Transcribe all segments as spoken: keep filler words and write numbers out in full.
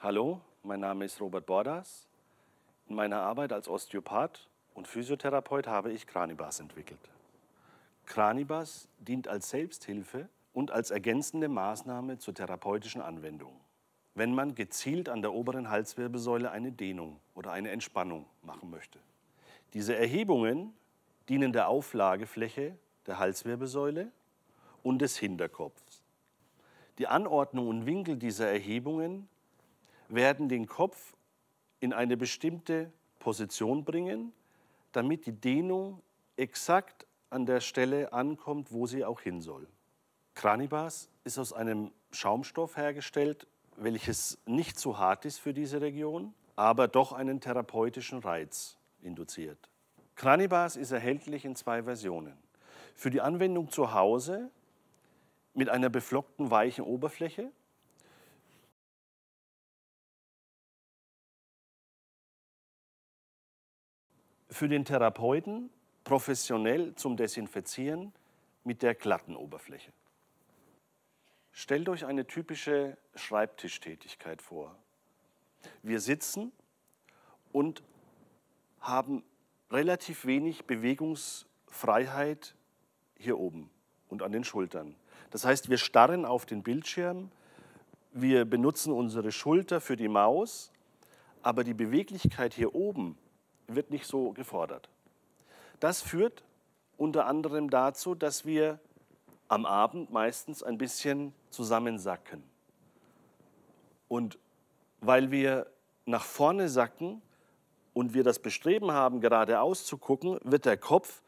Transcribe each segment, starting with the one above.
Hallo, mein Name ist Robert Bordas. In meiner Arbeit als Osteopath und Physiotherapeut habe ich Cranibas entwickelt. Cranibas dient als Selbsthilfe und als ergänzende Maßnahme zur therapeutischen Anwendung, wenn man gezielt an der oberen Halswirbelsäule eine Dehnung oder eine Entspannung machen möchte. Diese Erhebungen dienen der Auflagefläche der Halswirbelsäule und des Hinterkopfs. Die Anordnung und Winkel dieser Erhebungen werden den Kopf in eine bestimmte Position bringen, damit die Dehnung exakt an der Stelle ankommt, wo sie auch hin soll. Cranibas ist aus einem Schaumstoff hergestellt, welches nicht zu hart ist für diese Region, aber doch einen therapeutischen Reiz induziert. Cranibas ist erhältlich in zwei Versionen. Für die Anwendung zu Hause mit einer beflockten, weichen Oberfläche, für den Therapeuten professionell zum Desinfizieren mit der glatten Oberfläche. Stellt euch eine typische Schreibtischtätigkeit vor. Wir sitzen und haben relativ wenig Bewegungsfreiheit hier oben und an den Schultern. Das heißt, wir starren auf den Bildschirm, wir benutzen unsere Schulter für die Maus, aber die Beweglichkeit hier oben wird nicht so gefordert. Das führt unter anderem dazu, dass wir am Abend meistens ein bisschen zusammensacken. Und weil wir nach vorne sacken und wir das Bestreben haben, geradeaus zu gucken, wird der Kopf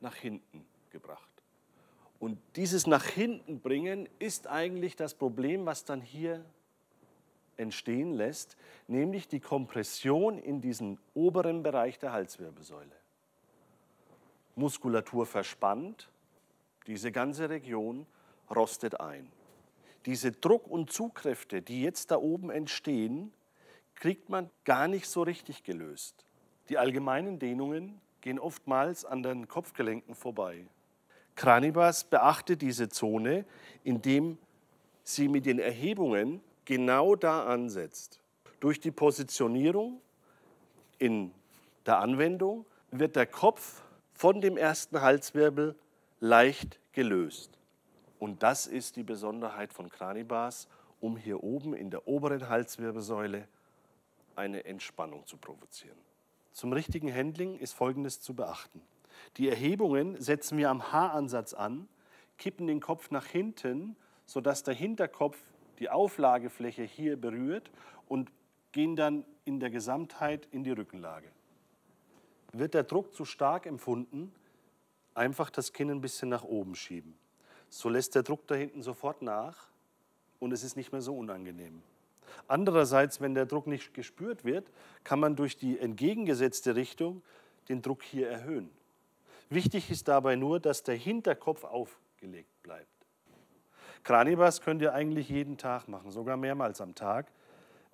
nach hinten gebracht. Und dieses nach hinten bringen ist eigentlich das Problem, was dann hier entstehen lässt, nämlich die Kompression in diesem oberen Bereich der Halswirbelsäule. Muskulatur verspannt, diese ganze Region rostet ein. Diese Druck- und Zugkräfte, die jetzt da oben entstehen, kriegt man gar nicht so richtig gelöst. Die allgemeinen Dehnungen gehen oftmals an den Kopfgelenken vorbei. Cranibas beachtet diese Zone, indem sie mit den Erhebungen genau da ansetzt. Durch die Positionierung in der Anwendung wird der Kopf von dem ersten Halswirbel leicht gelöst. Und das ist die Besonderheit von Cranibas, um hier oben in der oberen Halswirbelsäule eine Entspannung zu provozieren. Zum richtigen Handling ist Folgendes zu beachten. Die Erhebungen setzen wir am Haaransatz an, kippen den Kopf nach hinten, sodass der Hinterkopf die Auflagefläche hier berührt und gehen dann in der Gesamtheit in die Rückenlage. Wird der Druck zu stark empfunden, einfach das Kinn ein bisschen nach oben schieben. So lässt der Druck da hinten sofort nach und es ist nicht mehr so unangenehm. Andererseits, wenn der Druck nicht gespürt wird, kann man durch die entgegengesetzte Richtung den Druck hier erhöhen. Wichtig ist dabei nur, dass der Hinterkopf aufgelegt bleibt. Cranibas könnt ihr eigentlich jeden Tag machen, sogar mehrmals am Tag.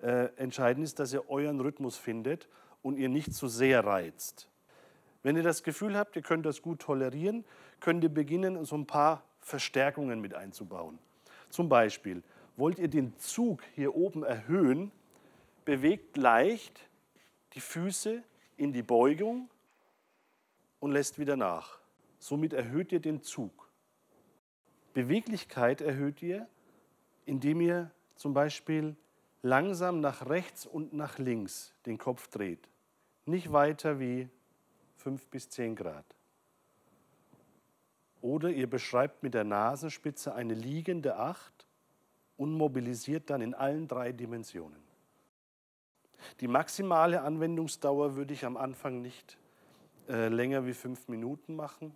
Äh, entscheidend ist, dass ihr euren Rhythmus findet und ihr nicht zu sehr reizt. Wenn ihr das Gefühl habt, ihr könnt das gut tolerieren, könnt ihr beginnen, so ein paar Verstärkungen mit einzubauen. Zum Beispiel, wollt ihr den Zug hier oben erhöhen, bewegt leicht die Füße in die Beugung und lässt wieder nach. Somit erhöht ihr den Zug. Beweglichkeit erhöht ihr, indem ihr zum Beispiel langsam nach rechts und nach links den Kopf dreht. Nicht weiter wie fünf bis zehn Grad. Oder ihr beschreibt mit der Nasenspitze eine liegende Acht und mobilisiert dann in allen drei Dimensionen. Die maximale Anwendungsdauer würde ich am Anfang nicht äh, länger wie fünf Minuten machen.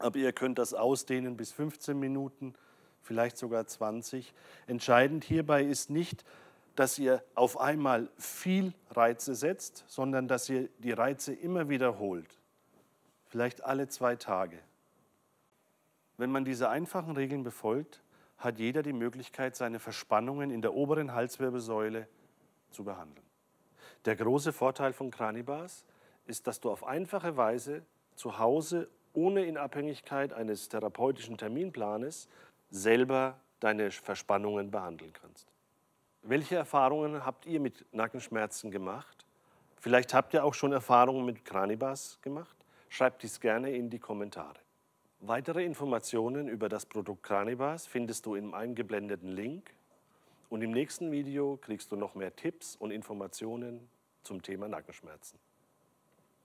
Aber ihr könnt das ausdehnen bis fünfzehn Minuten, vielleicht sogar zwanzig. Entscheidend hierbei ist nicht, dass ihr auf einmal viel Reize setzt, sondern dass ihr die Reize immer wiederholt. Vielleicht alle zwei Tage. Wenn man diese einfachen Regeln befolgt, hat jeder die Möglichkeit, seine Verspannungen in der oberen Halswirbelsäule zu behandeln. Der große Vorteil von Cranibas ist, dass du auf einfache Weise zu Hause ohne in Abhängigkeit eines therapeutischen Terminplanes selber deine Verspannungen behandeln kannst. Welche Erfahrungen habt ihr mit Nackenschmerzen gemacht? Vielleicht habt ihr auch schon Erfahrungen mit Cranibas gemacht? Schreibt dies gerne in die Kommentare. Weitere Informationen über das Produkt Cranibas findest du im eingeblendeten Link. Und im nächsten Video kriegst du noch mehr Tipps und Informationen zum Thema Nackenschmerzen.